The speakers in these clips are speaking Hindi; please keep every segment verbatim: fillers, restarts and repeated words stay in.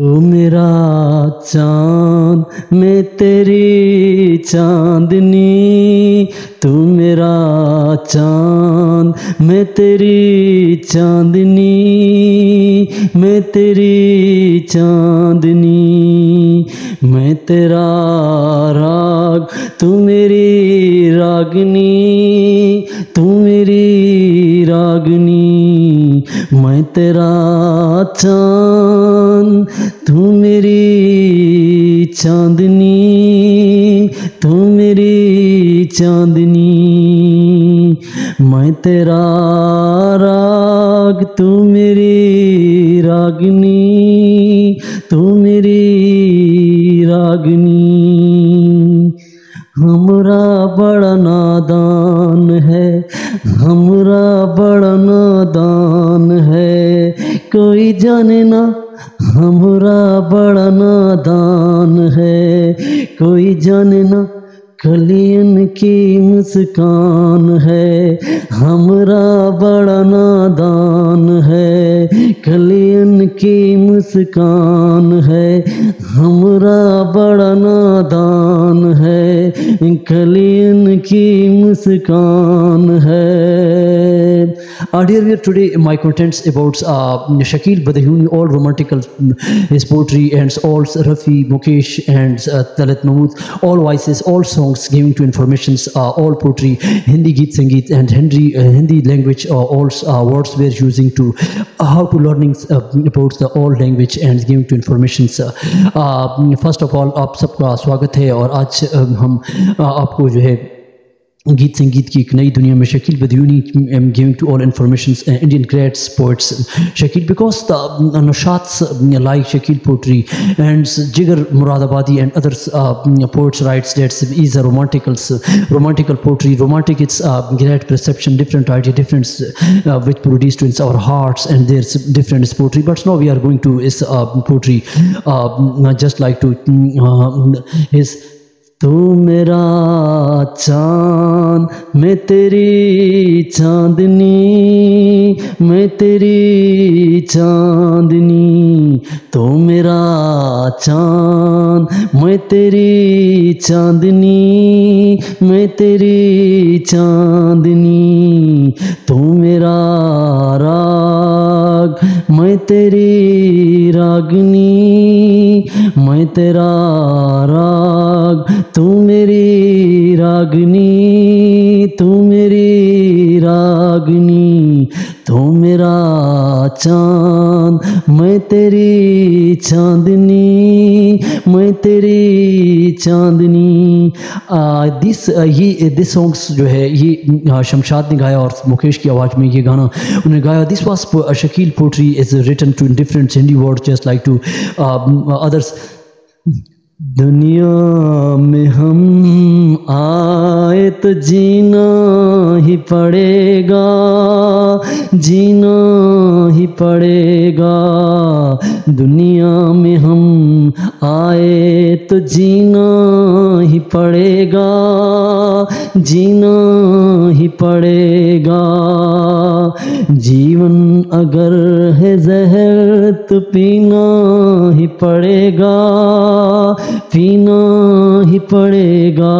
ओ मेरा चांद मैं तेरी चांदनी, तू मेरा चांद मैं तेरी चांदनी, मैं तेरी चांदनी, मैं तेरा राग तू मेरी रागनी, तू मेरी रागनी, मैं तेरा चांद तू मेरी चांदनी, तू मेरी चांदनी, मैं तेरा राग तू मेरी रागनी, तू मेरी रागनी। हमरा बड़ा नादान है, हमरा बड़ा नादान है, कोई जाने ना हमरा बड़ा नादान है, कोई जाने ना कलियन की मुस्कान है, हमरा बड़ा नादान है, कलियन की मुस्कान है, हमरा बड़ा नादान है, कलियन की मुस्कान है। Earlier today my contents about uh, Shakeel Badayuni, all romantical his poetry and all Rafi, Mukesh and uh, Talat Mahmood, all voices, all songs giving to informations, uh, all poetry, Hindi Geet Sangeet and Hindi, uh, Hindi language, uh, all uh, words were using to uh, how to learning uh, about the all language and giving to informations. Uh, uh, first of all आप सबका स्वागत है और आज uh, हम uh, आपको जो है गीत संगीत की एक नई दुनिया में Shakeel Badayuni giving to all informations Indian greats poets Shakeel because the Naushad like Shakeel poetry and Jigar Moradabadi and others poets writes that's is a romanticals romantical poetry romantic it's great perception different idea different which produce to our hearts and theirs different poetry but now we are going to is poetry just like to is तू मेरा चांद मैं तेरी चांदनी, मैं तेरी चांदनी, तू मेरा चांद मैं तेरी चांदनी, मैं तेरी चांदनी, तू मेरा राग मैं तेरी रागनी, मैं तेरा राग तू मेरी रागनी, तू मेरी रागनी, तू मेरा चांद मैं तेरी चांदनी, मैं तेरी चांदनी। दिस ये दिस सॉन्ग्स जो है ये शमशाद ने गाया और मुकेश की आवाज़ में ये गाना उन्हें गाया। This was Shakeel poetry is written to different Hindi word just like to others. दुनिया में हम आए तो जीना ही पड़ेगा, जीना ही पड़ेगा, दुनिया में हम आए तो जीना ही पड़ेगा, जीना ही पड़ेगा, जीवन अगर है जहर तो पीना ही पड़ेगा, पीना ही पड़ेगा।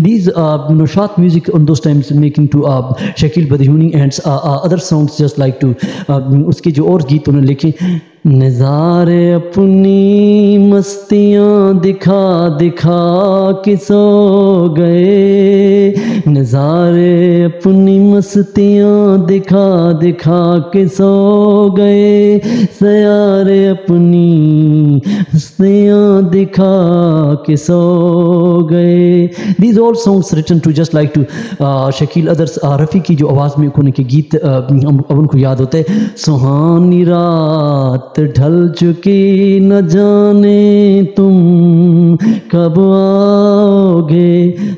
These uh, Naushad music on those times making to uh, Shakeel Badayuni and uh, uh, other songs just like to uh, उसके जो और गीत उन्होंने लिखे। नज़ारे अपनी मस्तियाँ दिखा दिखा के सो गए, नज़ारे अपनी मस्तियाँ दिखा दिखा के सो गए, सयारे अपनी मस्तियाँ दिखा के सो गए। These all songs written to just like to uh, Shakeel others uh, Rafi की जो आवाज़ में उनके गीत uh, अब उनको याद होते हैं। सुहानी रात ढल चुकी न जाने तुम कब आओगे,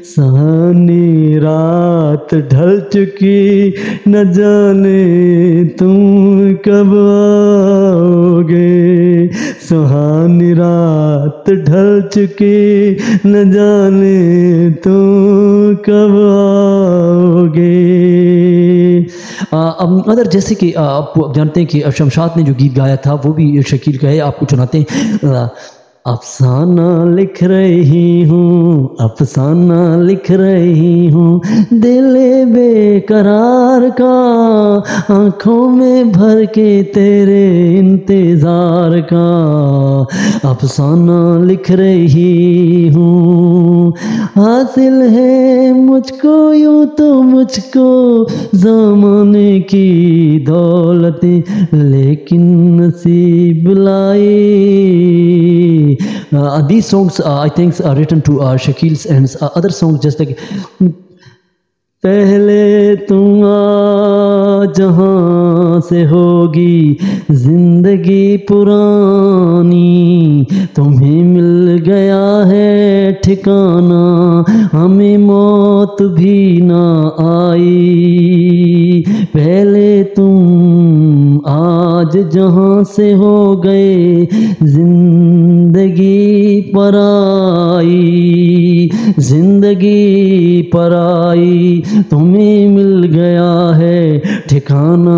सहनी रात ढल चुकी न जाने तुम कब आओगे, सुहानी रात ढल चुकी न जाने तुम कब आओगे। अदर जैसे कि आप जानते हैं कि शमशाद ने जो गीत गाया था वो भी शकील का है, आपको सुनाते हैं। अफसाना लिख रही हूँ, अफसाना लिख रही हूँ, दिल बेकरार का, आँखों में भर के तेरे इंतज़ार का। अफसाना लिख रही हूँ, हासिल है मुझको यूँ तो मुझको ज़माने की दौलतें, लेकिन नसीब लाए। Uh, these songs uh, I think are written to uh, Shakeel's and uh, other songs just like पहले तुम आ जहाँ से होगी जिंदगी पुरानी, तुम्हें मिल गया है ठिकाना, हमें मौत भी ना आई। पहले तुम आज जहाँ से हो गए जिंदगी पराई, जिंदगी पराई, तुम्हें मिल गया है ठिकाना,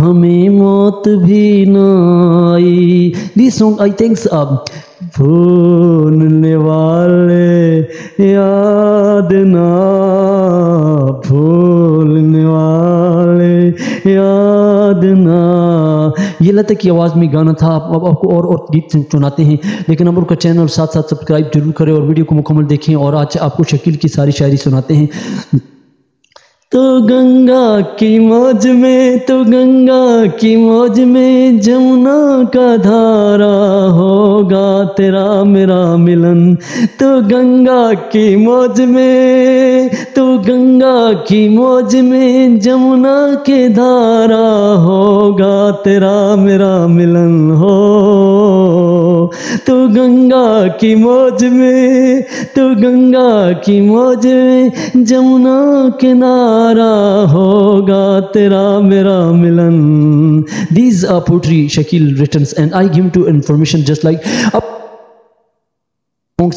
हमें मौत भी ना आई। दिस सॉन्ग आई थिंक अब भूलने वाले याद ना भूलने वाले याद ना, ये लता की आवाज़ में गाना था। अब आप, आपको और और गीत सुनाते हैं, लेकिन हम लोग का चैनल साथ साथ सब्सक्राइब जरूर करें और वीडियो को मुकम्मल देखें। और आज आपको शकील की सारी शायरी सुनाते हैं। तो गंगा की मौज में, तो गंगा की मौज में जमुना का धारा होगा तेरा मेरा मिलन। तो गंगा की मौज में, तो गंगा की मौज में जमुना के धारा होगा तेरा मेरा मिलन हो। तो गंगा की मौज में, तो गंगा की मौज में जमुना के नारा होगा तेरा मेरा मिलन। These are poetry Shakeel returns and I give to information just like up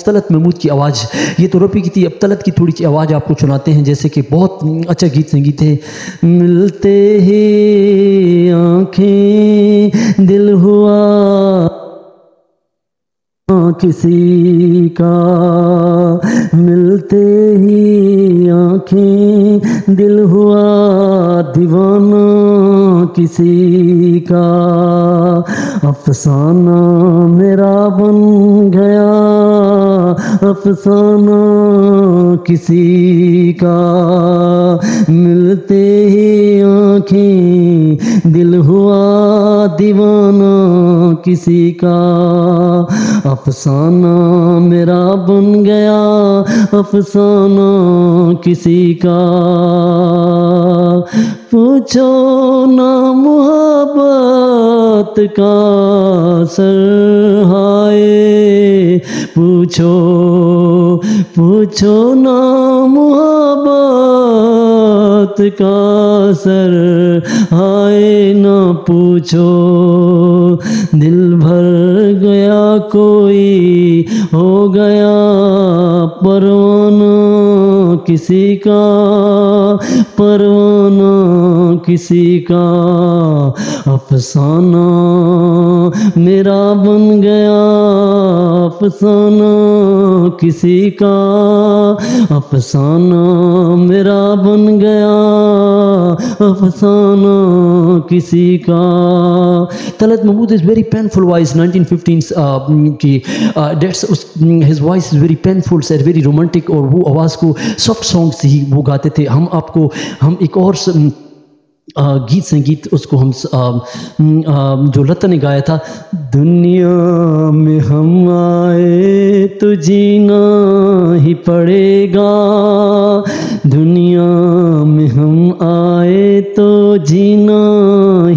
Talat Mahmood की आवाज़, ये तो रफ़ी की थी। अब तलत की थोड़ी सी आवाज़ आपको सुनाते हैं, जैसे कि बहुत अच्छा गीत संगीत है। मिलते हैं आँखें दिल हुआ किसी का, मिलते ही आँखें दिल हुआ दीवाना किसी का। अफसाना मेरा बन गया अफसाना किसी का, मिलते ही आँखें दिल हुआ दीवाना किसी का। अफसाना मेरा बन गया अफसाना किसी का। पूछो ना मोहब्बत का सर हाय, पूछो पूछो ना मोहब्बत का सर हाय, ना पूछो दिल भर गया कोई हो गया परवाना किसी का, परवाना किसी का। अफसाना मेरा बन गया अफसाना किसी का, अफसाना मेरा बन गया अफसाना किसी का। Talat Mahmood is very painful voice, nineteen fifteen की डेट्स उस his voice is very painful sir, very romantic, और वो आवाज़ को सॉफ्ट सॉन्ग से ही वो गाते थे। हम आपको हम एक और आ, गीत संगीत उसको हम आ, आ, जो लता ने गाया था। दुनिया में हम आए तो जीना ही पड़ेगा, दुनिया में हम आए तो जीना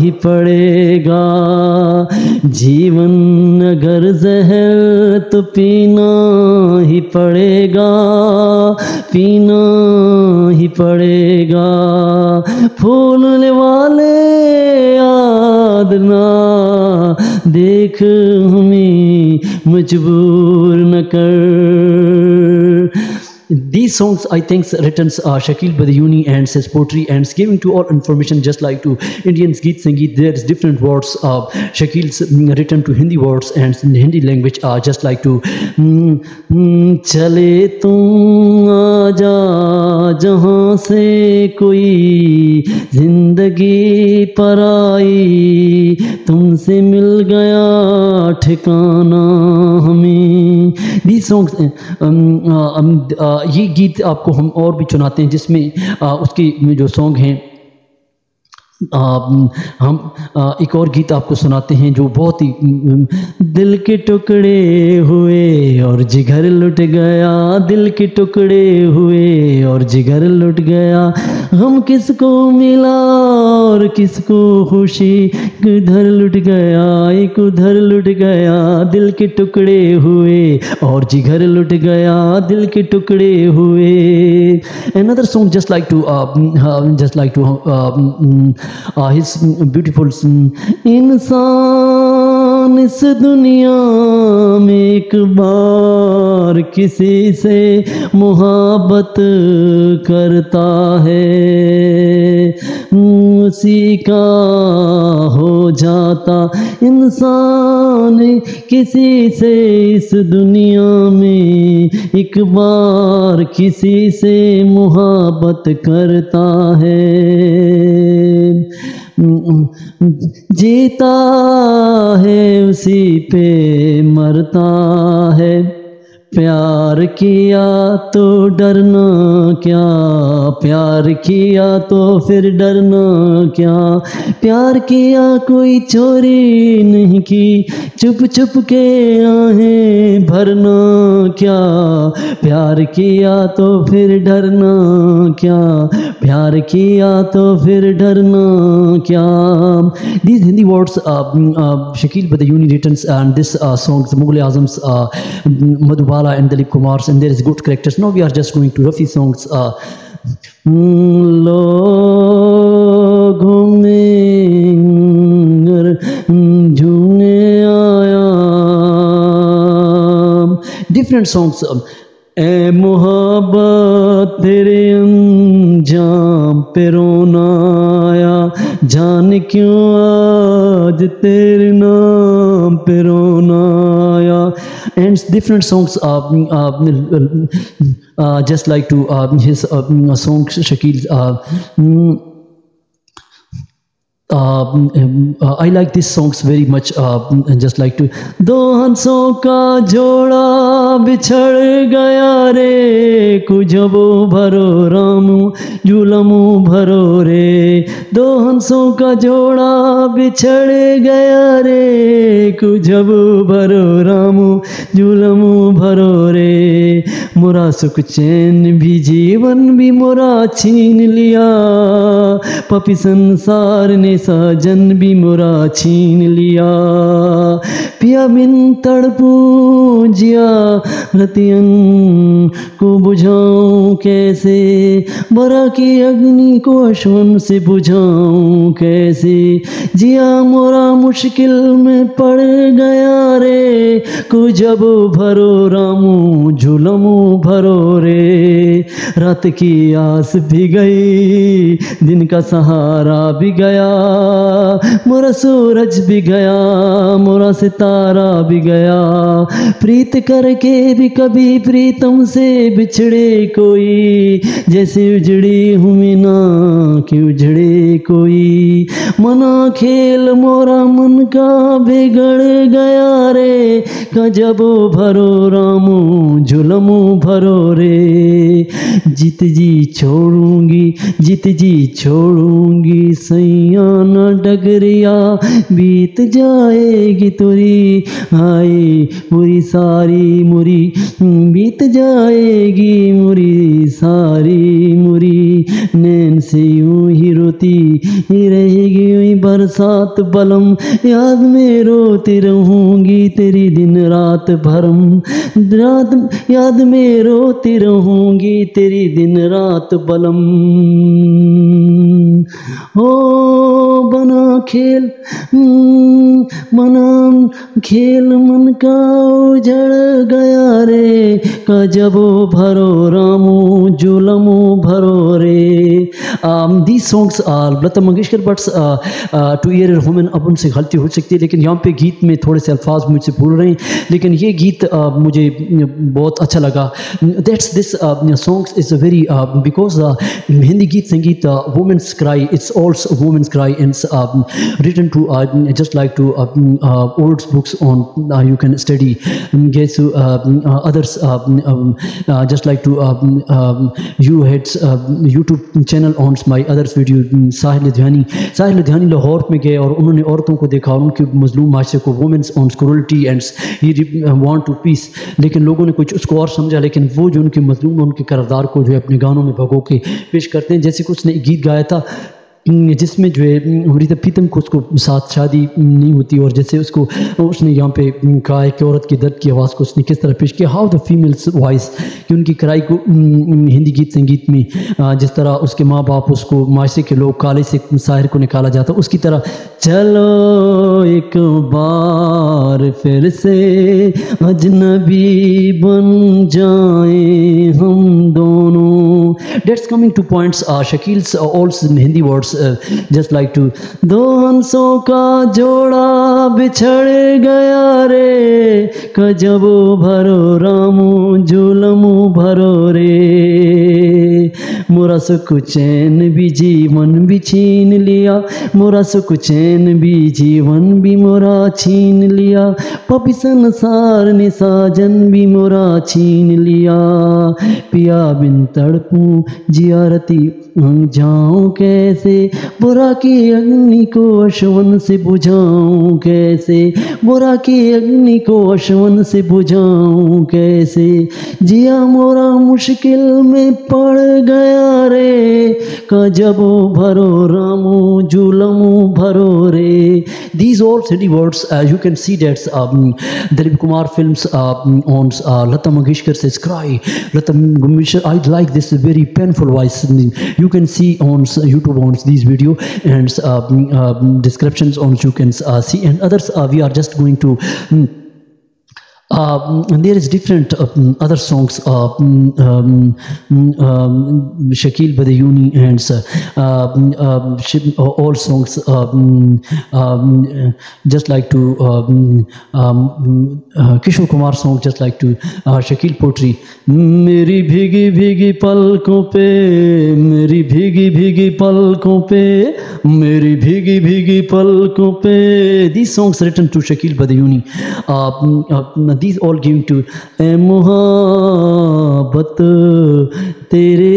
ही पड़ेगा, जीवन अगर जहर तो पीना ही पड़ेगा, पीना ही पड़ेगा। फूल वाले याद ना देख हमें मजबूर न कर। these songs, I think, written uh, Shakeel Badayuni and his poetry and giving to all information, just like to Indian Geet Sangeet, there's different words uh, Shakil's written to Hindi words and in Hindi language, uh, just like to mm, mm, Chale tum aaja jahan se koi zindagi par aayi tumse mil gaya ठिकाना हमें। दी सॉन्ग्स ये गीत आपको हम और भी चुनाते हैं जिसमें उसकी जो सॉन्ग हैं आ, हम आ, एक और गीत आपको सुनाते हैं जो बहुत ही दिल के टुकड़े हुए और जिगर लुट गया, दिल के टुकड़े हुए और जिगर लुट गया, हम किसको मिला और किसको खुशी, किधर लुट गया एक उधर लुट गया, दिल के टुकड़े हुए और जिगर लुट गया, दिल के टुकड़े हुए। Another song just like to just like to his beautiful इंसान इस दुनिया में एक बार किसी से मोहब्बत करता है उसी का हो जाता इंसान, किसी से इस दुनिया में एक बार किसी से मोहब्बत करता है, जीता है उसी पे मरता है, प्यार किया तो डरना क्या, प्यार किया तो फिर डरना क्या, प्यार किया कोई चोरी नहीं की, चुप चुप के आहें भरना क्या, प्यार किया तो फिर डरना क्या, प्यार किया तो फिर डरना क्या। These Hindi words Shakeel Badayuni returns and this songs Mughal Azam's Madhubala and Dilip Kumar, and there is good characters. Now we are just going to Rafi songs. Uh, different songs. ए मोहब्बत तेरे अंजाम पे रोना आया, जान क्यों आज तेरे नाम पे रोना आया। And different songs just like to his songs Shakeel Uh, um, uh, I like these songs very much uh, and just like to दो हंसों का जोड़ा बिछड़ गया रे, कुजबो भरो रामू जुलमू भरो रे, दो हंसों का जोड़ा बिछड़ गया रे, कुजबो भरो रामू जुलमू भरो रे, मोरा सुख चैन भी जीवन भी मोरा छीन लिया, पपी संसार ने साजन भी मोरा छीन लिया, पिया बिन तड़पूं जिया रतियन को बुझाऊं कैसे, बरा की अग्नि को अश्वन से बुझाऊं कैसे, जिया मोरा मुश्किल में पड़ गया रे, कुजबो भरो रामू झुलमू भरो रे, रात की आस भी गई दिन का सहारा भी गया, मोरा सूरज भी गया मोरा सितारा भी गया, प्रीत करके भी कभी प्रीतम से बिछड़े कोई, जैसे उजड़ी हूँ मैं ना कि उजड़े कोई, मना खेल मोरा मन का बिगड़ गया रे, कजबो भरो रामू जुलमू भरो रे, जीत जी छोड़ूंगी जीत जी छोड़ूंगी सैया न डगरिया, बीत जाएगी तुरी आई मुरी सारी मुरी, बीत जाएगी मुरी सारी मुरी, नैन से यूं ही रोती ही रहेगी यूं बरसात बलम, याद में रोती रहूँगी तेरी दिन रात भरम रात याद में रोती रहूंगी तेरी दिन रात बलम। ओ बना खेल मना खेल मन का उजड़ गया रे का जबो भरो रामू जुलमो भरो रे। um, these songs are Lata Mangeshkar buts to year and women. अब उनसे गलती हो सकती है लेकिन यहाँ पे गीत में थोड़े से अल्फाज मुझसे भूल रहे हैं, लेकिन ये गीत uh, मुझे बहुत अच्छा लगा। That's this songs is a very because Hindi गीत संगीत women's cry it's ऑल्स women's cry and written to just like to old books on you can study gets to others just like to you heads YouTube channel on my others video. Sahil Dhyani Sahil Dhyani Lahore में गए और उन्होंने औरतों को देखा और उनके मजलूम माशरे को women's on cruelty and he want to peace, लेकिन लोगों ने कुछ उसको और समझा, लेकिन वो जो उनके मजलूम उनके किरदार को जो है अपने गानों में भगो के पेश करते हैं। जैसे कि उसने गीत गाया था जिसमें जो है रीता प्रीतम को उसको साथ शादी नहीं होती और जैसे उसको उसने यहाँ पे कहा है कि औरत के दर्द की आवाज़ को उसने किस तरह पेश किया, हाउ द फीमेल्स वॉइस कि उनकी कराई को हिंदी गीत संगीत में जिस तरह उसके माँ बाप उसको माशरे के लोग काले से शायर को निकाला जाता उसकी तरह। चलो एक बार फिर से अजनबी बन जाए हम दोनों। That's coming to points Shakeel's alls Hindi words just like to दो हंसों का जोड़ा बिछड़ गया रे का जबो भरो रामो जुलमो भरो रे। मोरा सुख चैन भी जीवन भी छीन लिया मोरा सुख चैन भी जीवन भी मोरा छीन लिया पपी संसार ने साजन भी मोरा छीन लिया। पिया बिन तड़पूं जियारती जाऊं कैसे बुरा की अग्नि को अश्वन से बुझाऊं कैसे बुरा की अग्नि को अश्वन से बुझाऊं कैसे। जिया मोरा मुश्किल में पड़ गया रे का जबो भरो रामो जुलमो भरो रे। These all city words you can see that's Dilip Kumar films on Lata Mangeshkar से cry Lata Mangeshkar. I like this very painful voice you can see on YouTube on these video and uh, uh, descriptions on you can uh, see and others uh, we are just going to um, Uh, there is different uh, other songs uh, um, um, Shakeel Badayuni and uh, uh, uh, all songs um, um, just like to um, um, uh, Kishore Kumar song just like to uh, Shakeel poetry। मेरी भीगी भीगी पलकों पे मेरी भीगी भीगी पलकों पे मेरी भीगी भीगी पलकों पे। these songs written to Shakeel Badayuni uh, uh, these all giving to ए मोहब्बत तेरे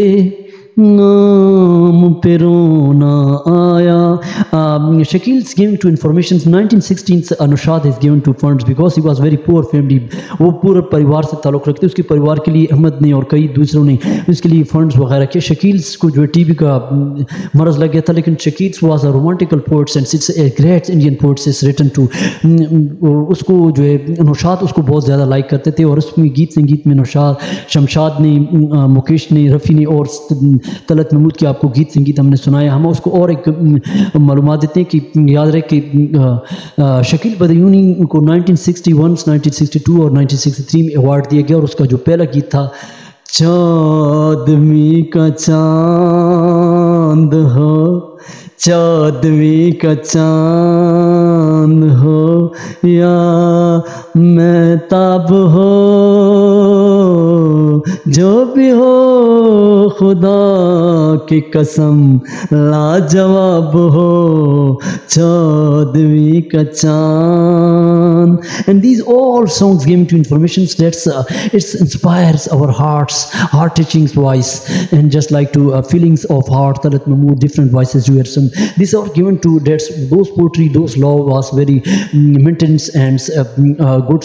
नाम पे रोना आया। um, Shakeel is given to information nineteen sixteen Naushad is given to funds because he was very poor family। वो पूरे परिवार से ताल्लुक़ रखते उसके परिवार के लिए अहमद ने और कई दूसरों ने उसके लिए फंड्स वगैरह किए। Shakeel को जो टीबी का मरज़ लग गया था, लेकिन Shakeel was a romantical poet and it's a great Indian poet is written to उसको जो है नौशाद उसको बहुत ज़्यादा लाइक करते थे और उसमें गीत संगीत में नौशाद शमशाद ने मुकेश ने रफ़ी ने और तलत महमूद की आपको गीत संगीत हमने सुनाया। हम उसको और एक मालूम देते हैं कि याद रहे कि Shakeel Badayuni को nineteen sixty-one, nineteen sixty-two और nineteen sixty-three में अवार्ड दिया गया और उसका जो पहला गीत था चाँदमी का चाँद हो चाँदमी का चाँद हो या महताब हो जो भी हो खुदा की कसम लाजवाब हो चौदवी का चाँद। And these all songs give to information that's it's inspires our hearts heart touchings voice and just like to feelings of heart Talat Mahmood different voices you hear some this are given to that's those poetry those law was very maintains and good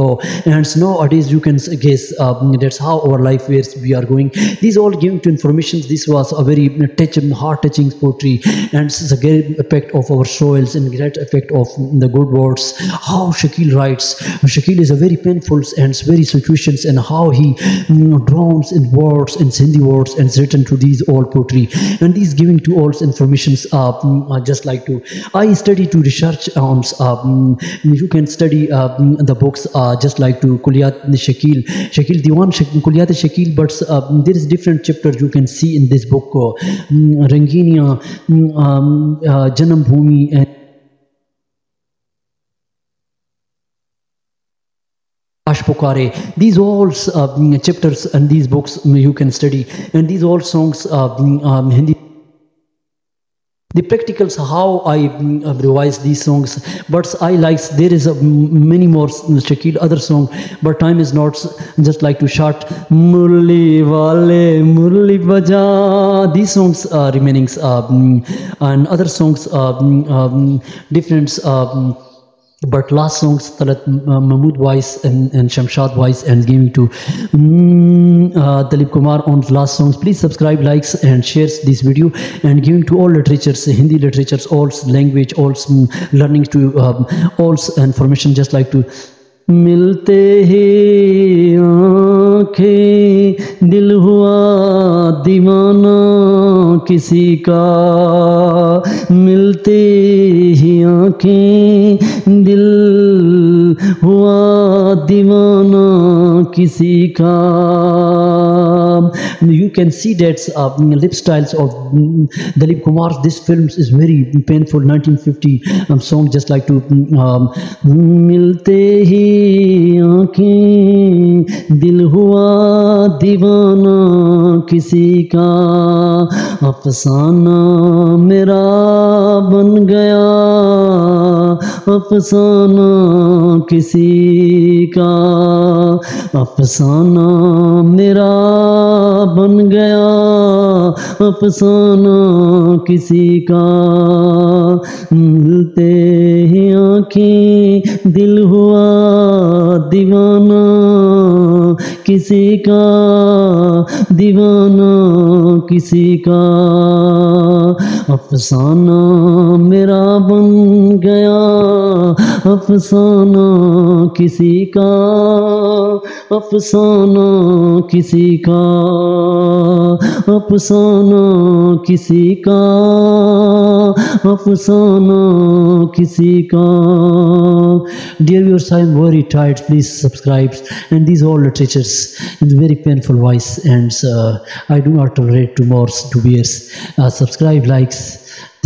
law and now it is you can guess that's how our life where we are going. These all giving to informations. This was a very touching, heart-touching poetry, and this is a great effect of our soils and great effect of the good words. How Shakeel writes. Shakeel is a very painful and very situations, and how he you know, drowns in words and Sindhi words and is written to these all poetry. And these giving to all informations. Uh, I just like to. I study to research on. Um, you can study uh, the books. Uh, just like to Kuliyat Shakeel, Shakeel Diwan, Kuliyat Shakeel. But uh, there is different chapters you can see in this book. Uh, Ranginia, um, uh, Janam Bhumi. And these all uh, chapters and these books you can study, and these all songs uh, um, Hindi. The practicals, how I uh, revise these songs, but I like there is a, many more Shakeel other song, but time is not just like to shout Murli Wale Murli Baja. These songs are uh, remaining, um, and other songs are um, um, different. Um, But last songs, Talat Mahmood voice and, and Shamshad voice and giving to mm, uh, Dilip Kumar on last songs. Please subscribe, likes and shares this video and giving to all literatures, Hindi literatures, all language, all learning to um, all information just like to मिलते हैं आँखें दिल हुआ दीवाना किसी का मिलते ही आँखें दिल हुआ दीवाना किसी का. You can see that uh, lip styles of Dilip Kumar. This film is very painful nineteen fifty um, song just like to um, मिलते ही आँखें दिल हुआ दीवाना किसी का अफसाना मेरा बन गया अफसाना किसी का अफसाना मेरा बन गया अफसाना किसी का मिलते ही आँखें दिल हुआ दीवाना किसी का दीवाना किसी का अफसाना मेरा बन गया अफसाना किसी का अफसाना किसी का अफसाना किसी का अफसाना किसी का. Dear viewers, I am very tired. Please subscribe. And these all literatures in very painful voice, and uh, I do not tolerate two more two years. Uh, subscribe, likes.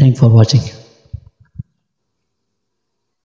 Thanks for watching.